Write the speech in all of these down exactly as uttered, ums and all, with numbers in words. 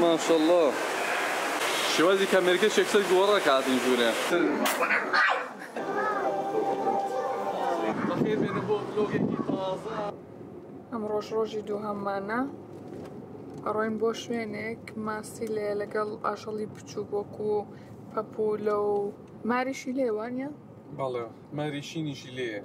ما شاء الله شوازي كاميركا شكسك ورك عاد نجونا ام روش روجي دو همانا روين بو شوينك ماسي لقل اشالي بچوكو بابولو ماريشي ليوانيا بله ماريشيني شليه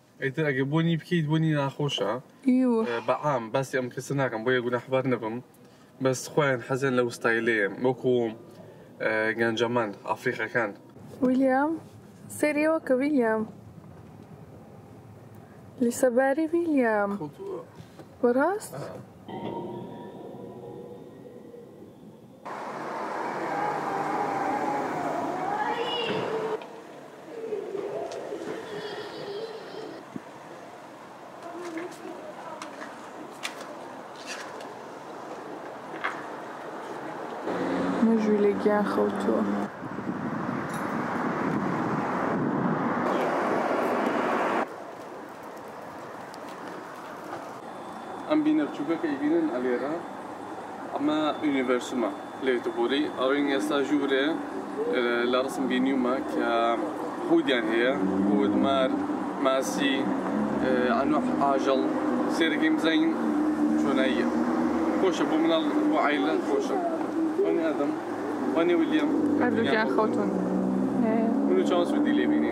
ايتر اجبوني بكيت بوني ناخوشة ايوه بعام بس ام كسناكم بويا قلنا حبار نبم بس خوان حزن لو ستايليه موكو كان جمان افريقيا كان ويليام سيريو كويليام لسباري ويليام براست مجولي جان خوتو ام بينر تشوكا كايبينن اليرا اما يونيفرسوما ليتوبولي اورين يساجوري لا رسم بينيوما ك خوديان هي خود مار ماسي انوح اجل سيرجيم زين شونيه خوش ابو منال وعيلان خوش وأنا آدم وأنا ويليام أردو جان خوتون ونو شانس ودي لي بيني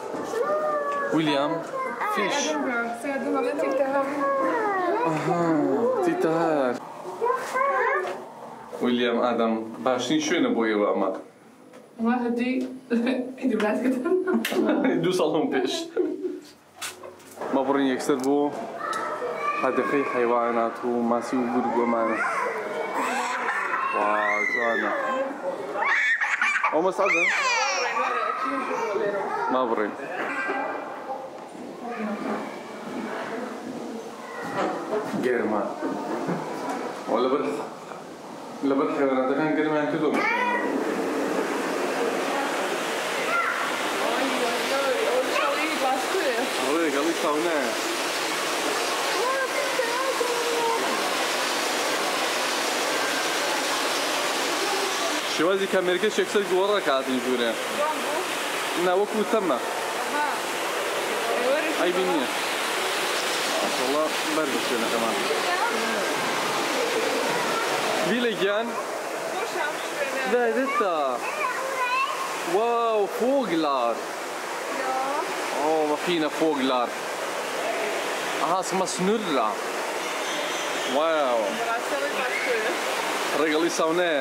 ويليام فيش اها تيتهار ويليام آدم باشين شوية بويا وأما ما هدي هدي بلاتك دو صالهم بيش ما برين يكسر بو هذا خي حيوانات وماسي وقرق ومانا واو جوانا أو مسعدة ما برين قرمة ولا بالحق لا بالحيوانات كان قرمة يعني كذوب أوريك الله يصوناه شوازي كاميركا شكسك وراك عاد يجونا نا وكو تمه أي بنية والله برد شوية كمان فيليجان ده زتا واو فوغلار أوه مخينا فوغلار هاس مسنورة واو رجالي ساونا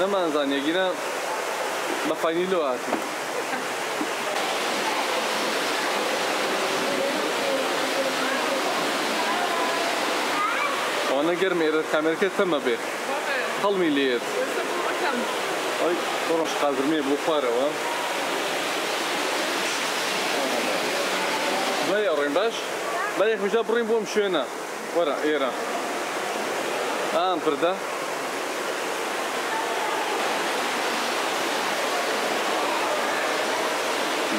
نما نزاني جينا بفاني لواتي أنا قرمي إذا الكاميرا كانت تم به خلمي ليت أي طرش قادر مية بوخارة وا بايا رين باش بايا مجاب رين بوم شونا ورا إيرا آم فردا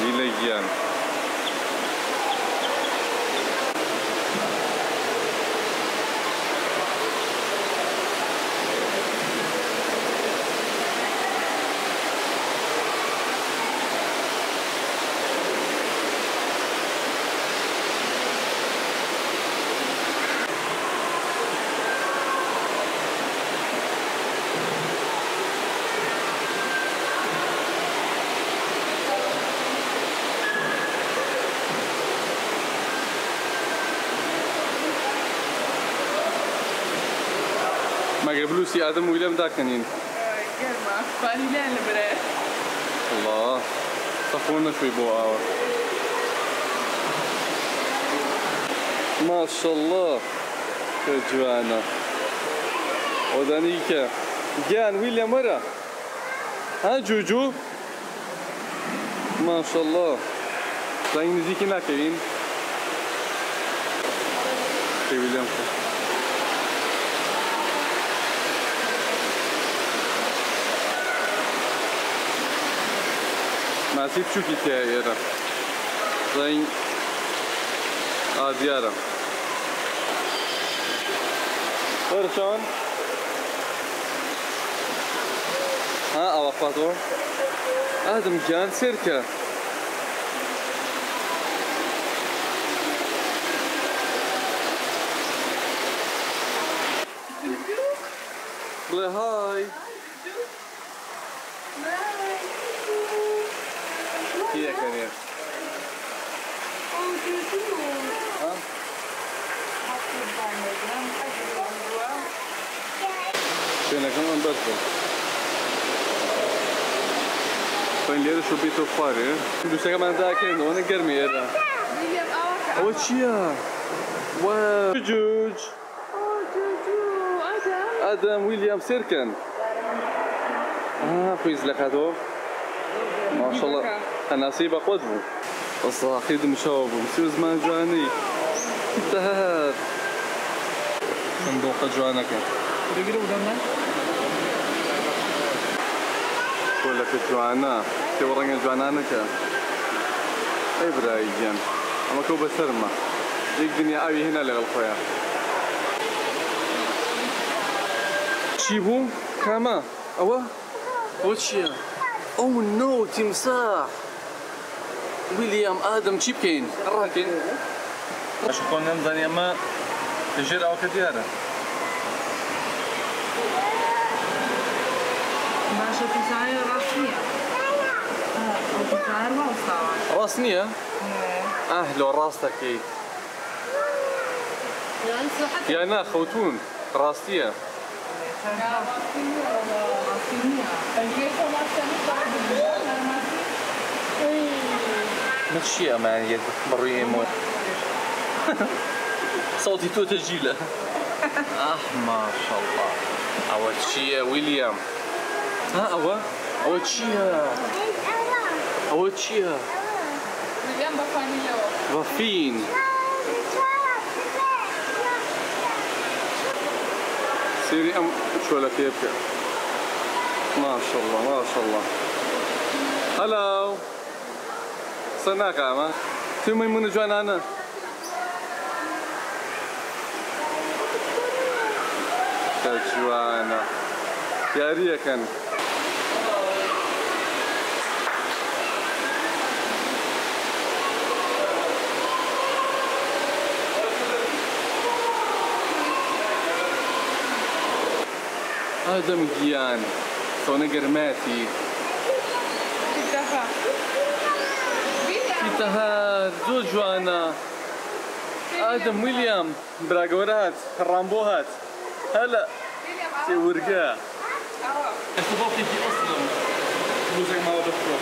لليان. قبلوسي آدم ويلا مداكنين. الله صفونا شوي بوقاوة. ما شاء الله كجوانا. ودانيكا جان ويلا مرة. ها جوجو. ما شاء الله. زين نزيكي ناكرين. ويلا ماسیب چوکی تیاره، زین آذیاره. ارشان، ها آوافاتو، آدم جان سرکه. بله های. كيف كريم؟ ها؟ شنو كمان برضه؟ فين ليش بيتو فاري؟ بس كمان ذاك إنه أنا كرمي هذا. وشيا؟ وجوج. آدم ويليام سيركن. آه كويس لقاته. ما شاء الله. أنا سيبا قدبو الصاخيد مشاوبو مسيو زمان جواني انتهت صندوق جوانك تقريبا ودمنا تقول لك جوانا تورنجا جوانانك اي براي جان اما كوبا سرما ديك دنيا قوي هنا لغلقويا شيبو كاما اوه وشيا او نو تمساح ويليام آدم شيبكين راكين أشكون نمزاني أما تجير أو كديارة باشا تسعير راسنية أو تسعير واسطة راسنية؟ أهلو راستك إيه يعني خوتون راستية ماشي امان يا بريه موت صوتي تو تسجيله اه ما شاء الله اوتشيا ويليام ها اوا اوتشيا اوتشيا ويليام بفانيلو وفين سيري ام شو لك يبكي ما شاء الله ما شاء الله هلاو صناعة ما شو ما يمون جوانا أنا جوانا يا ريكان هذا مجيان صونا قرماتي انتهى زوج جوانا آدم ويليام براغورات رامبوهات هلا سي ورقا ارتباطي في أصلا موزيك ما ودفته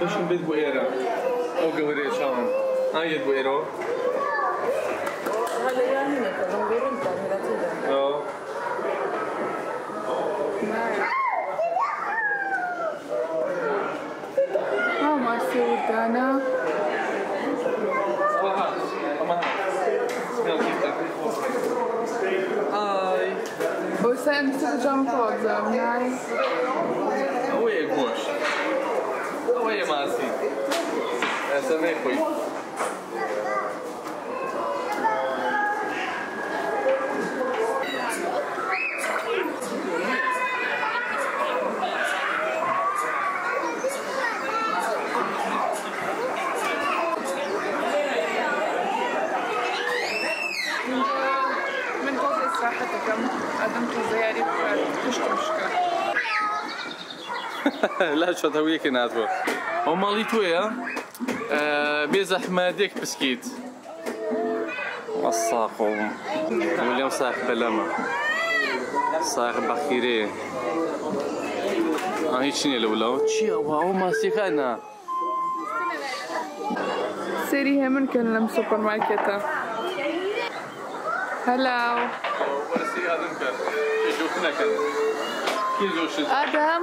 بشم بيت بوئيرة أو قوري شان أيد بوئيرة هلا يعني نتكلم بيرن تاني كده أو ما ما سيد أنا صباح أمان سمعت كده أي بس أنت تجمع فوزة ناي أوه غوش Oi, Márcio. Essa nem foi. من قبل الساحة كم قدمت زياري في لا شو تهويك كناتو هما اللي تويا بزحمة ديك بسكيت وصاقهم واليوم صاحب بلما صاحب بخيري اه هيتشني الاولى تشي واو ما سيكانا سيري هامن كنلم سوبر ماركت هلاو سيري هذا مكان يشوفنا كان كي زوج ادم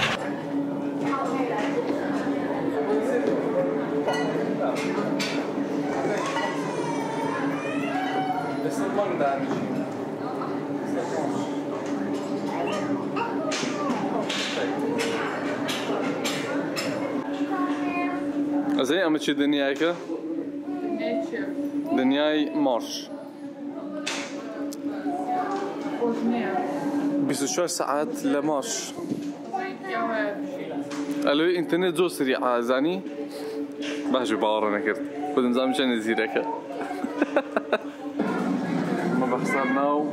ازاي عم تشي دنياك؟ دنياي مارش بستشعر ساعات لمارش الو انترنت زو سريع زاني بحجي باورنا كرت كنت نزام شان نزيرك صرناو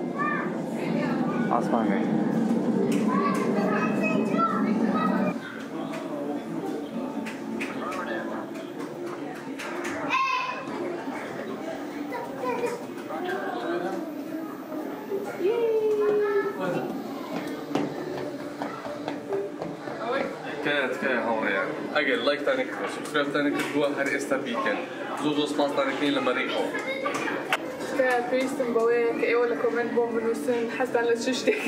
عصفاني كانت كان هون يعني اجل لايك تاني سبسكرايب تاني كتبوها هر استا بيكن زوزو سباس تاني كين لما ريحو كفيستم بواك اي ولا كومنت بوم بنوسن حسن لششتك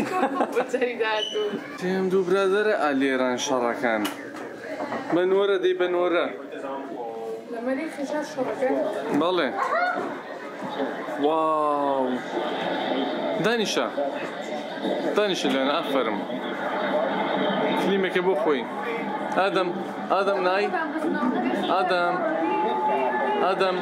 بالتهريداتو تيم دو برادر علي ران شركان من ورا دي بن ورا لما لي خشاش شركان بالله واو دانشا دانشا اللي انا افرم كلمك ابو خوي ادم ادم ناي ادم ادم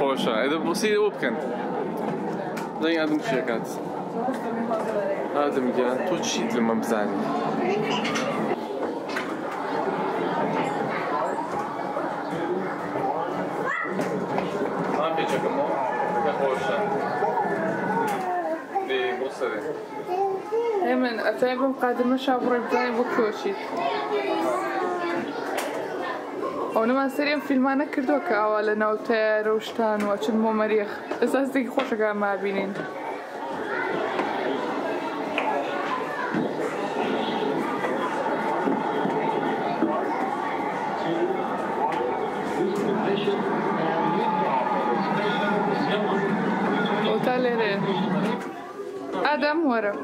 خوشة إذا بصير وبكن زي آدم شيكات آدم جا توشيت لما بزعل ما في شيء كمان خوشة لي بصري همن أتعبهم قادم شابور بزعل بكوشيت ونما سريم فيلمانا كردو كاوالا نوتير وشتان وشن مو مريخ اساس ديك خوشة كان ما بينين وطالرين ادم ورا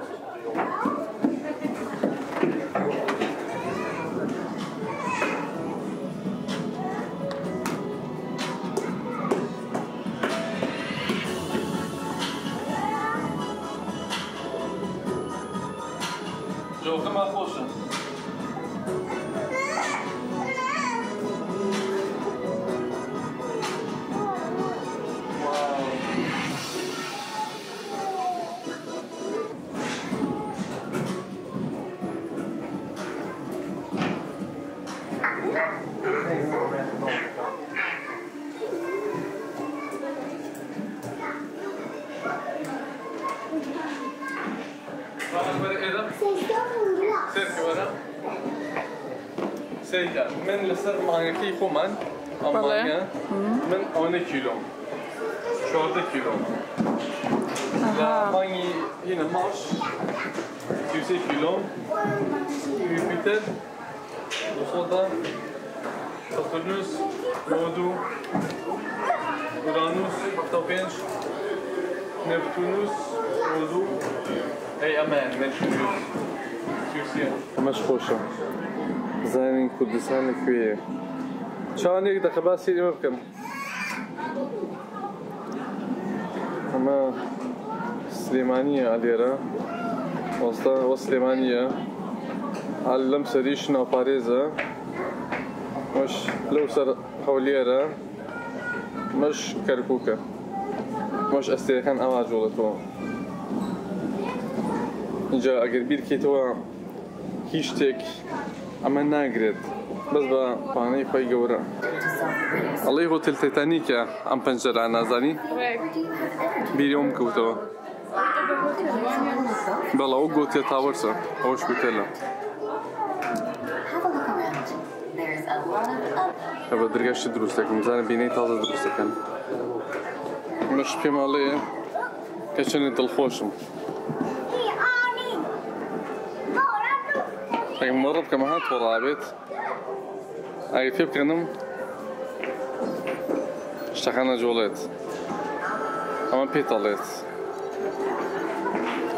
Все, кама хоша. سيدا من لسر مانكي خومن أمانة من أنا كيلو شورت كيلو لا ماني هنا ماش تسعين كيلو يبيتر وصودا ساتورنوس بودو أورانوس تابينش نبتونوس بودو أي أمان نبتونوس تسعين مش خوشة زين كودسان كويه شانيك دا خباس يدي مبكم اما سليمانيه عليرا وسطا وسليمانيه علم سريشنا باريزا مش لوسر حوليرا مش كركوكا مش استيكان اواجولتو جا اقربير كيتوا هيشتك اما ناقرد بس با فاني خوي جورا الله يغو تلتيتانيك ام بنجر عنا زاني بيريوم كوتو بلا او قوتي تاورسا اوش بتلا هبا درقاش دروستكم زاني بيني تازا دروستكم مش بيما لي كشني دلخوشم لكن مرة كما هات ورابط أي في بكنم اشتخنا جولات أما بيطالات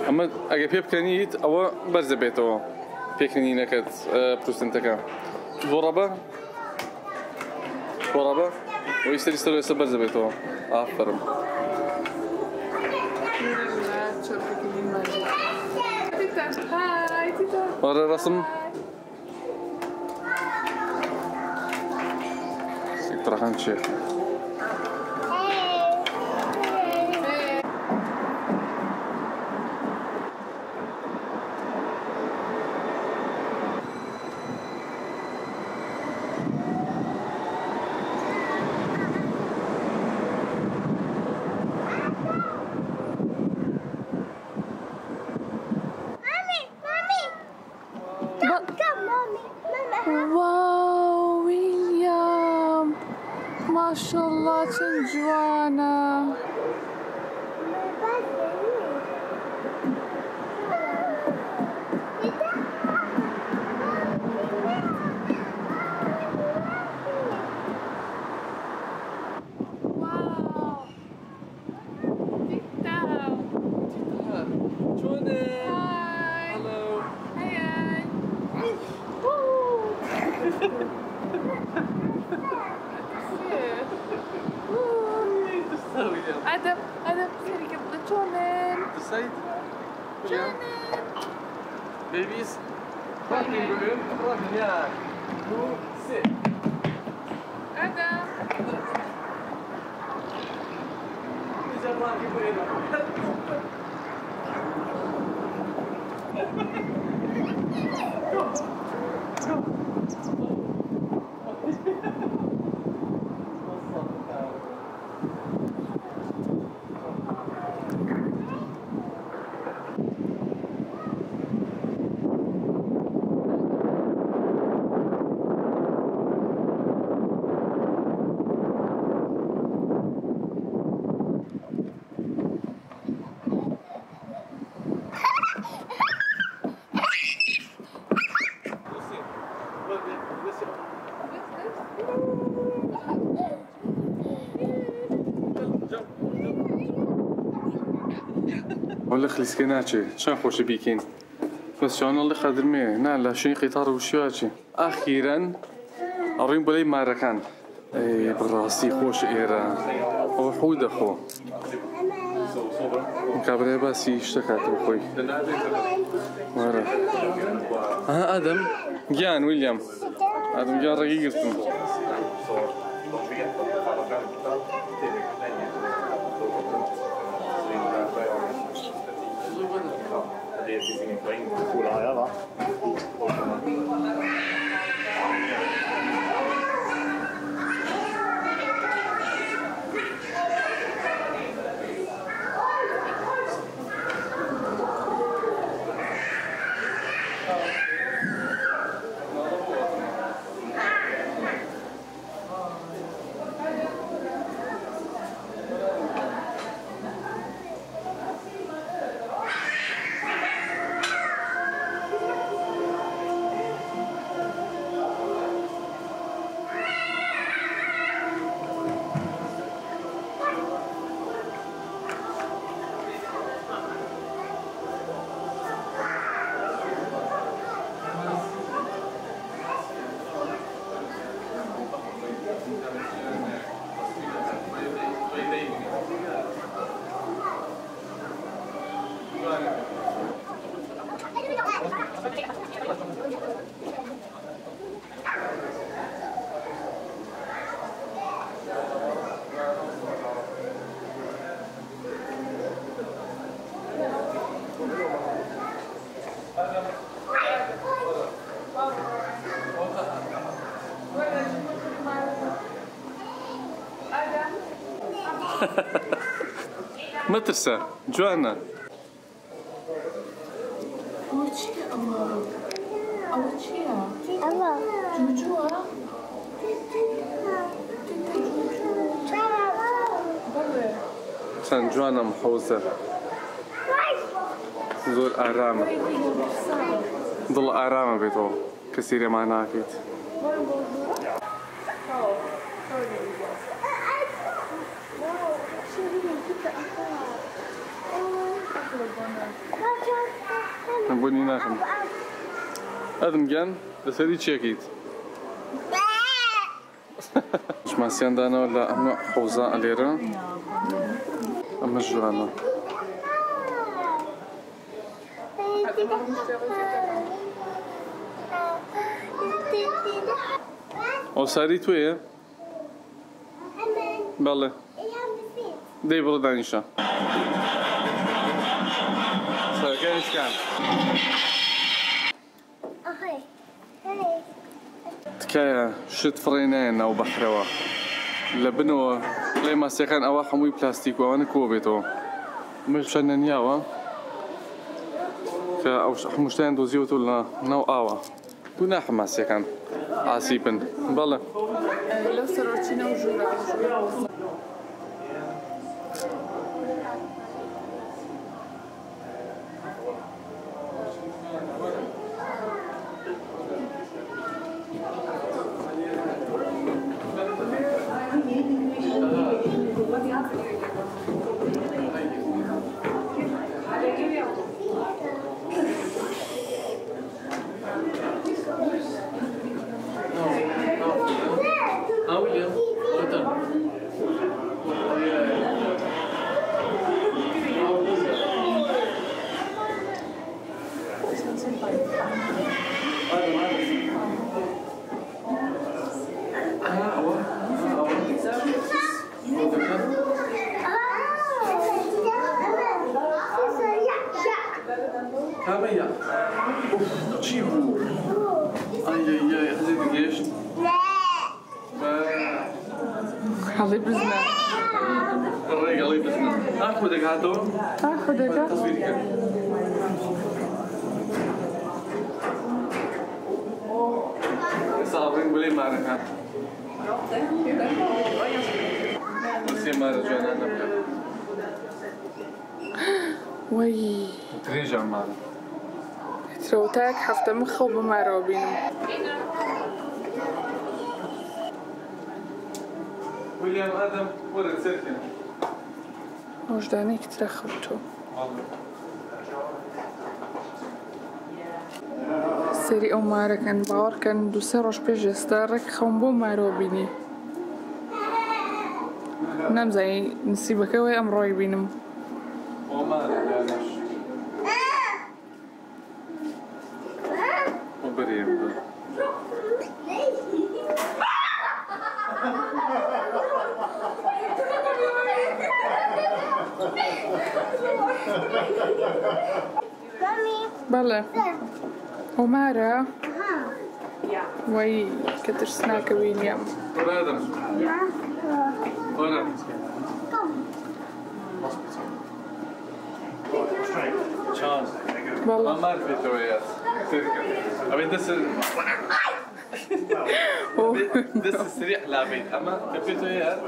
أما أجي في بكنيت أو برز بيتو بكني نكت بروستنتكا ورابة ورابة ويستر يستر يستر برز بيتو آخرم ورا الرسم سيطرحان شيخ والله خلص كناتشي شان خوش بيكين بس شان الله خادر ميه نعلا شين قطار وشياتشي أخيرا أرين بلي ماركان إيه براسي خوش إيران وحود أخو مكابري باسي اشتكات أخوي أعرف. ها آدم جان ويليام. آدم جان رقيقتهم. ما ترسى جوانا كان جوانا محوزة ذو الآرامة ظل آرامة بيتو كثير ما نافيت نبوني ناخم أذم جان لسدي تشيكيت مش ماسيان دانا ولا أما حوزان أليرا أما جوانا أو ساري تويه بالله دي برو دانيشا كيف كان؟ أخي تكايا شت فرينين أو بحروا لبنوا لي ما سيكان أوا حموي بلاستيك وأنا كوبيتو مش فنان ياوا أو حموشتين دوزيوتو لنا نو أوا كنا حما سيكان عسيبن بلا لو سروتشينا وجورا وي تريجا مالا تروتاك حفته مخو بمارابين ويليام ادم ورد سيركن وجدانك ترخبتو سيري او ماركن باور كان دو سيروش بيجستارك خمبو ماروبيني نام زي نسيبك وي ام رايبينم وما لا لا بريم بله. عمارة وي كتر سناك ويليام ورادم ورادم والله ما في تويات تذكر أبي دس دس السريع لعبين أما في تويات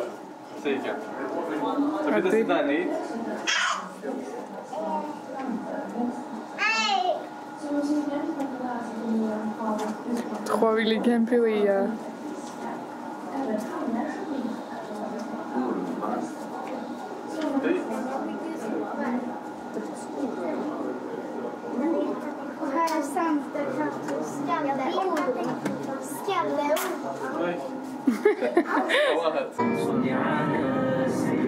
سيكا أبي دس داني trois avec les gameplay oui